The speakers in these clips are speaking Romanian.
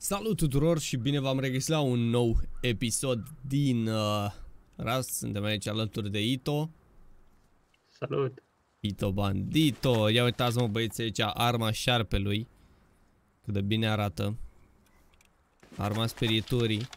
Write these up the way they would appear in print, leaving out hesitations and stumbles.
Salut tuturor și bine v-am regăsit la un nou episod din Rust. Suntem aici alături de Ito. Salut! Ito Bandito! Ia uitați-mă băieți aici, arma șarpelui. Cât de bine arată. Arma sperietorii.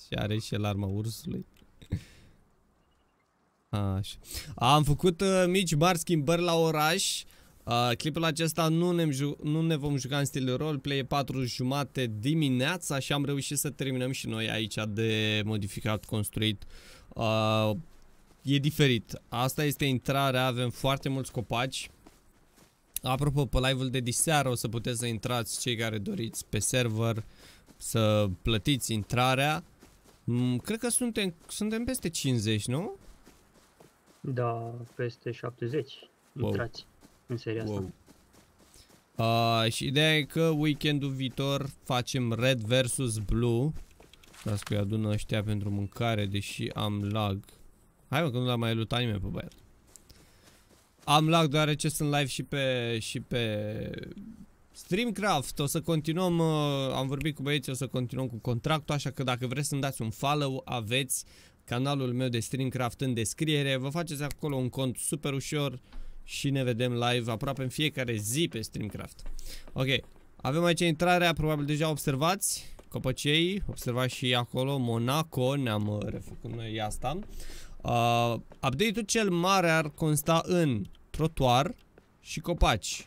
Și are și el arma ursului. Așa. Am făcut mici mari schimbări la oraș. Clipul acesta nu ne vom juca în stil roleplay, e 4:30 dimineața și am reușit să terminăm și noi aici de modificat, construit. E diferit. Asta este intrarea, avem foarte mulți copaci. Apropo, pe live-ul de diseară o să puteți să intrați cei care doriți pe server, să plătiți intrarea. Cred că suntem peste 50, nu? Da, peste 70. Wow. Intrați în seria asta. Wow. Și ideea e că weekendul viitor facem Red vs Blue. Las că îi adună ăștia pentru mâncare, deși am lag. Hai mă, că nu l-a mai luat nimeni pe băiat. Am lag deoarece sunt live și pe StreamCraft. O să continuăm, am vorbit cu băieții, o să continuăm cu contractul, așa că dacă vreți să-mi dați un follow, aveți canalul meu de StreamCraft în descriere. Vă faceți acolo un cont super ușor. Și ne vedem live aproape în fiecare zi pe StreamCraft. Ok, avem aici intrarea, probabil deja observați copăcei, observați și acolo Monaco, ne-am refăcut noi asta. Update-ul cel mare ar consta în trotuar și copaci.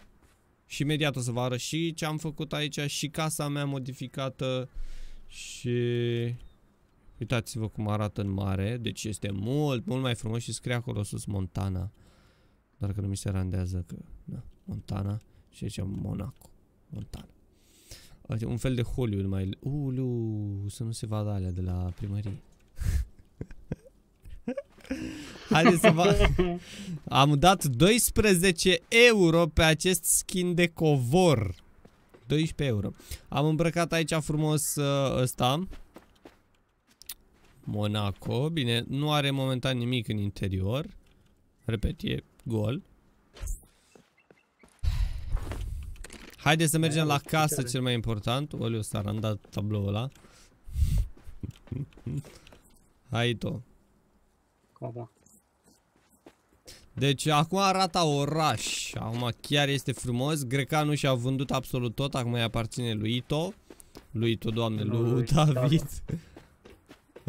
Și imediat o să vă arăt și ce am făcut aici, și casa mea modificată. Și uitați-vă cum arată în mare, deci este mult, mult mai frumos și scrie acolo sus Montana. Doar că nu mi se randează că, da, Montana și aici Monaco, Montana. Un fel de Hollywood mai... Ulu, să nu se vadă alea de la primărie. Haideți să vă... Am dat 12 euro pe acest skin de covor. 12 euro. Am îmbrăcat aici frumos ăsta. Monaco, bine, nu are momentan nimic în interior. Repet, e gol. Haideți să mergem la casă, cel mai important. Oliu, s-a randat tabloul ăla. Hai, Ito. Deci, acum arată oraș. Acum chiar este frumos. Grecanu și-a vândut absolut tot. Acum îi apparține lui Ito. Lui Ito, doamne, lui David.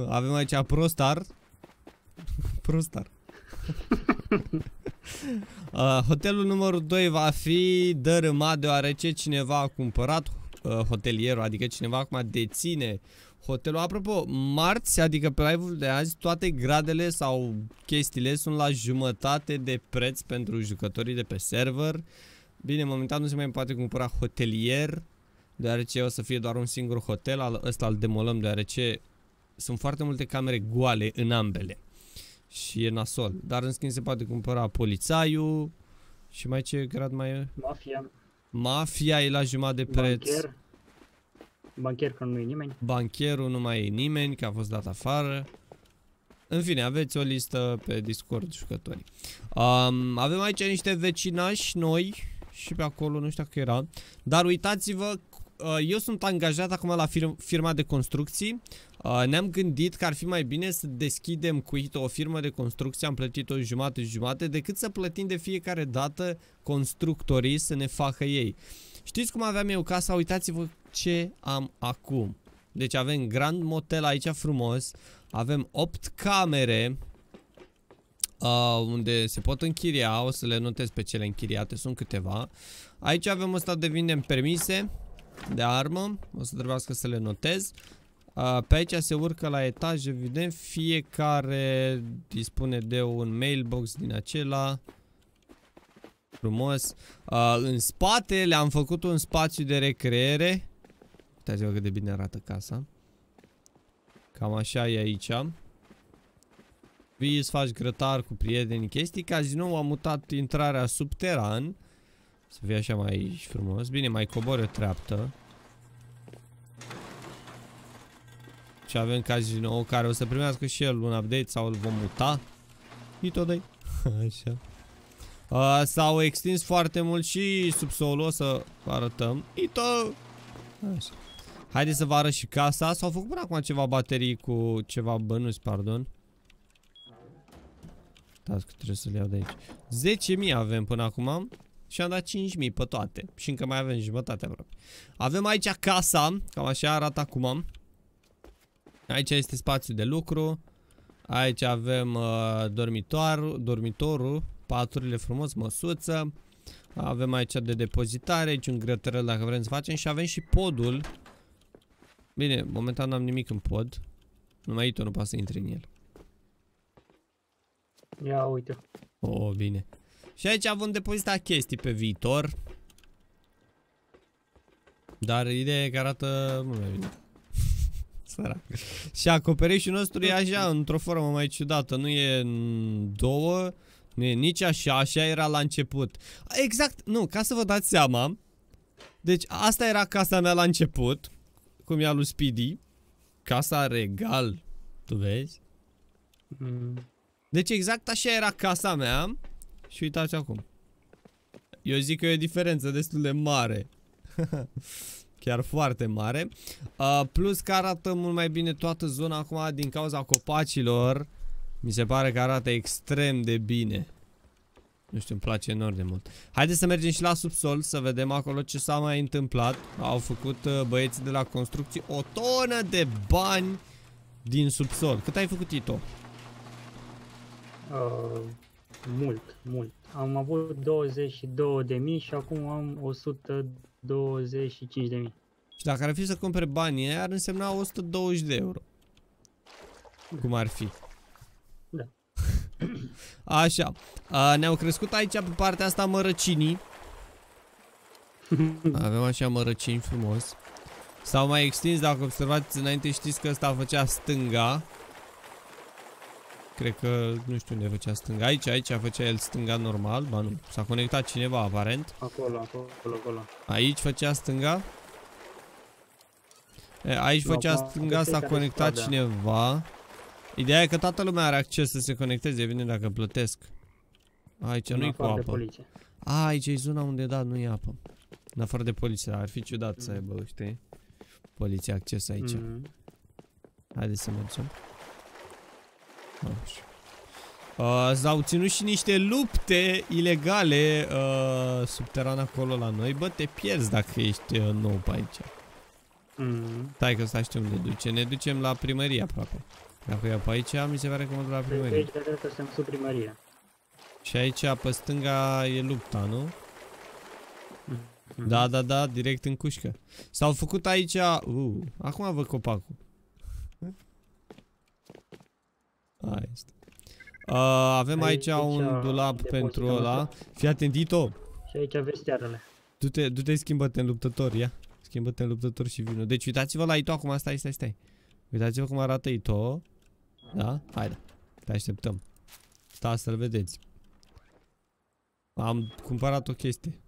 Avem aici ProStar. ProStar. Hotelul numărul 2 va fi dărâmat deoarece cineva a cumpărat hotelierul, adică cineva acum deține hotelul. Apropo, marți, adică pe live-ul de azi, toate gradele sau chestiile sunt la jumătate de preț pentru jucătorii de pe server. Bine, momentan nu se mai poate cumpăra hotelier, deoarece o să fie doar un singur hotel. Ăsta îl demolăm deoarece sunt foarte multe camere goale în ambele. Și e nasol. Dar în schimb se poate cumpăra polițaiul. Și mai ce grad mai e? Mafia. Mafia e la jumătate de preț. Bancher. Bancher, că nu e nimeni. Bancherul nu mai e nimeni, că a fost dat afară. În fine, aveți o listă pe Discord, jucătorii. Avem aici niște vecinași noi. Și pe acolo, nu știu dacă era. Dar uitați-vă, eu sunt angajat acum la firma de construcții. Ne-am gândit că ar fi mai bine să deschidem cu Ito o firmă de construcție, am plătit-o jumate-jumate, decât să plătim de fiecare dată constructorii să ne facă ei. Știți cum aveam eu casa? Uitați-vă ce am acum. Deci avem Grand Motel aici frumos, avem 8 camere unde se pot închiria, o să le notez pe cele închiriate, sunt câteva. Aici avem ăsta de vindem permise de armă, o să trebuiască să le notez. Pe aici se urcă la etaj, evident, fiecare dispune de un mailbox din acela. Frumos. În spate le-am făcut un spațiu de recreere. Uitați-vă cât de bine arată casa. Cam așa e aici. Vii, îți faci grătar cu prieteni, chestii. Cazinou, am mutat intrarea subteran. Să fie așa mai frumos. Bine, mai cobor o treaptă. Și avem casino care o să primească și el un update sau îl vom muta. Și tot dai. Așa. S-au extins foarte mult și subsolul, o să arătăm. Ito! Așa. Haideți să vă arăt și casa. S-au făcut până acum ceva baterii cu ceva bănuți, pardon. Dați că trebuie să le iau de aici. 10.000 avem până acum și am dat 5.000 pe toate. Și încă mai avem jumătate aproape. Avem aici casa, cam așa arată acum. Aici este spațiu de lucru. Aici avem dormitorul, paturile frumos, măsuță. Avem aici de depozitare, aici un grătărel dacă vrem să facem și avem și podul. Bine, momentan n-am nimic în pod. Numai Ito nu poate să intre în el. Ia uite. O, bine. Și aici vom depozita chestii pe viitor. Dar ideea e că arată mult mai bine. Sărac. Și acoperișul nostru e așa, într-o formă mai ciudată. Nu e două, nu e nici așa, așa era la început. Exact, nu, ca să vă dați seama. Deci asta era casa mea la început. Cum e a lui Speedy. Casa regal. Tu vezi? Deci exact așa era casa mea. Și uitați acum. Eu zic că e o diferență destul de mare. Chiar foarte mare. Plus că arată mult mai bine toată zona acum din cauza copacilor. Mi se pare că arată extrem de bine. Nu știu, îmi place enorm de mult. Haideți să mergem și la subsol să vedem acolo ce s-a mai întâmplat. Au făcut băieții de la construcții o tonă de bani din subsol. Cât ai făcut, Tito? Mult, mult. Am avut 22.000 și acum am 125.000. Și dacă ar fi să cumpere banii, ar însemna 120 de euro. Cum ar fi? Da. Așa. Ne-au crescut aici pe partea asta mărăcinii. Avem așa mărăcini frumos. S-au mai extins, dacă observați înainte știți că ăsta făcea stânga. Cred că nu știu unde făcea stânga. Aici făcea el stânga normal. Ba nu, s-a conectat cineva aparent. Acolo. Aici făcea stânga. Aici făcea stânga, s-a conectat cineva. Ideea e că toată lumea are acces să se conecteze, evident, dacă plătesc. Aici nu-i cu apă. A, aici e zona unde, da, nu e apă. În afară de poliție, ar fi ciudat să aibă, știi? Poliția acces aici. Haideți să mergem. S-au ținut și niște lupte ilegale subteran acolo la noi. Bă, te pierzi dacă ești nou pe aici. Stai că să știu unde duce. Ne ducem la primărie aproape. Dacă e pe aici, mi se pare că mă duc la primărie. Aici suntem sub primărie. Și aici, pe stânga, e lupta, nu? Da, direct în cușcă. S-au făcut aici... acum văd copacul. Avem aici un dulap pentru ăla. Fii atent, Ito. Și aici vestiarele. Du-te, schimbă-te în luptător, ia. Schimbă-te în luptător și vină. Deci uitați-vă la Ito acum, stai. Uitați-vă cum arată Ito. Da? Haide, te așteptăm. Stați să-l vedeți. Am cumpărat o chestie.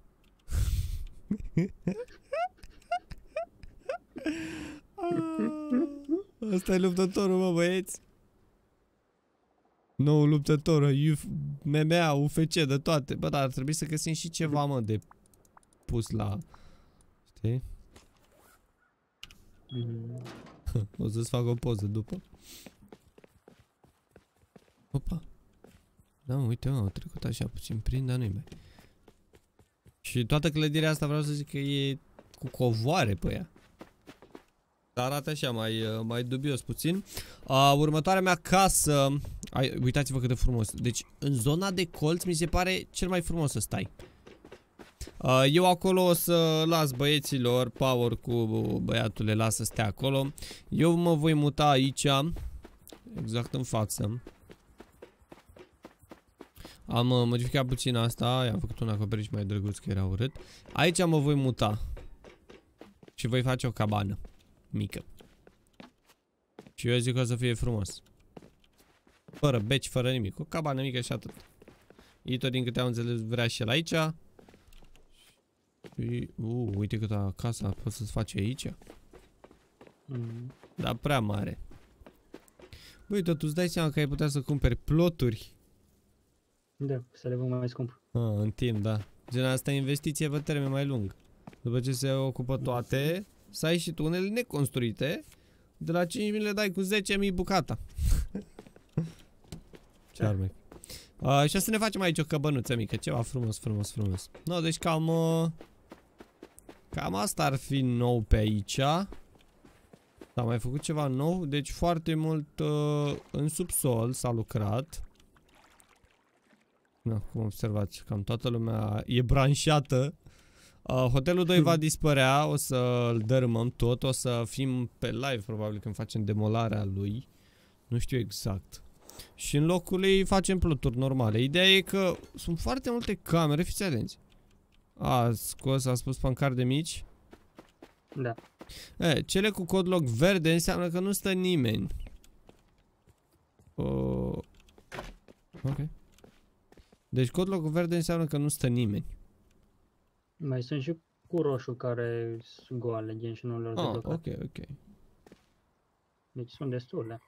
Ăsta e luptătorul, mă, băieți. Nou luptător, MMA, UFC, de toate. Bă, dar ar trebui să găsim și ceva, mă, de pus la... Știi? O să-ți fac o poză după. Opa. Da, mă, uite, mă, au trecut așa puțin prin, dar nu-i mai. Și toată clădirea asta vreau să zic că e cu covoare pe ea. Arată așa, mai dubios puțin. Următoarea mea casă. Uitați-vă cât de frumos. Deci în zona de colț mi se pare cel mai frumos să stai. Eu acolo o să las băieților. Power cu băiatul le las să stea acolo. Eu mă voi muta aici. Exact în față. Am modificat puțin asta. I-am făcut un acoperiș mai drăguț că era urât. Aici mă voi muta. Și voi face o cabană mică. Și eu zic că o să fie frumos. Fără beci, fără nimic. O cabană mică și atât. Ito, din câte am înțeles, vrea și el aici. Și, uite câtă casa poți să-ți faci aici. Dar prea mare. Bă, uite, tu îți dai seama că ai putea să cumperi ploturi. Da, să le vând mai scump. În timp, da. Gen, asta e investiție pe termen mai lung. După ce se ocupă toate, să ai și tu unele neconstruite. De la 5.000 le dai cu 10.000 bucata. Ce arme. Și o să ne facem aici o căbănuță mică. Ceva frumos, frumos, frumos. No, deci cam... cam asta ar fi nou pe aici. S-a mai făcut ceva nou. Deci foarte mult în subsol s-a lucrat. Na, cum observați, cam toată lumea e branșată. Hotelul 2 va dispărea, o să-l dărâmăm tot, o să fim pe live probabil când facem demolarea lui. Nu știu exact. Și în locul ei facem pluturi normale. Ideea e că sunt foarte multe camere, fiți atenți. A scos, a spus pancarde mici. Da. E, cele cu cod loc verde înseamnă că nu stă nimeni. Ok. Deci cod loc verde înseamnă că nu stă nimeni. Mai sunt și cu roșu care sunt goale, gen și nu le-au deblocat. Ok, ok. Deci sunt destule.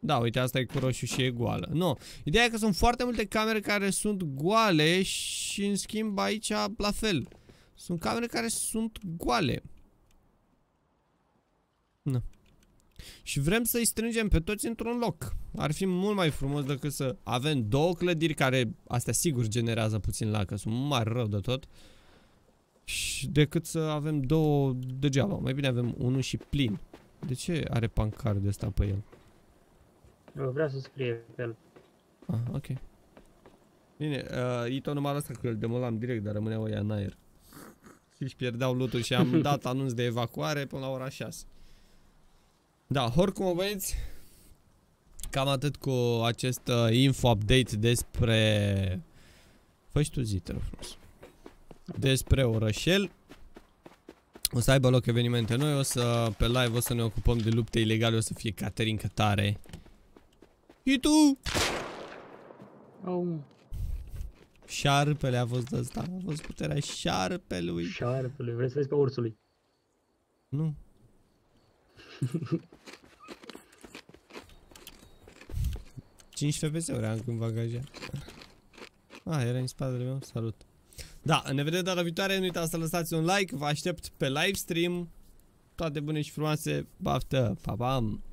Da, uite, asta e cu roșu și e goală. No. Ideea e că sunt foarte multe camere care sunt goale și în schimb aici la fel. Sunt camere care sunt goale. No. Și vrem să-i strângem pe toți într-un loc. Ar fi mult mai frumos decât să avem două clădiri care, astea sigur generează puțin lacă, sunt mari rău de tot. Și decât să avem două degeaba. Mai bine avem unul și plin. De ce are pancardul ăsta pe el? Eu vreau să scrie pe el. Ah, ok. Bine, Ito numai asta cu el demolam direct, dar rămâneau ăia în aer. Și-și pierdeau loot-ul și am dat anunț de evacuare până la ora 6. Da, oricum, băieți, cam atât cu acest info-update despre... Fă-și tu zi, te rog frumos. Despre orășel. O să aibă loc evenimente noi, o să, pe live o să ne ocupăm de lupte ilegale, o să fie caterincă tare. Și tu! Șarpele a fost ăsta, a fost puterea șarpelui. Șarpelui, vrei să vezi pe ursului? Nu. $5 FPS-uri am când v-a gajat. Ah, era în spatele meu, salut. Da, ne vedem data viitoare, nu uitați să lăsați un like, vă aștept pe live stream. Toate bune și frumoase, baftă, pa, pam!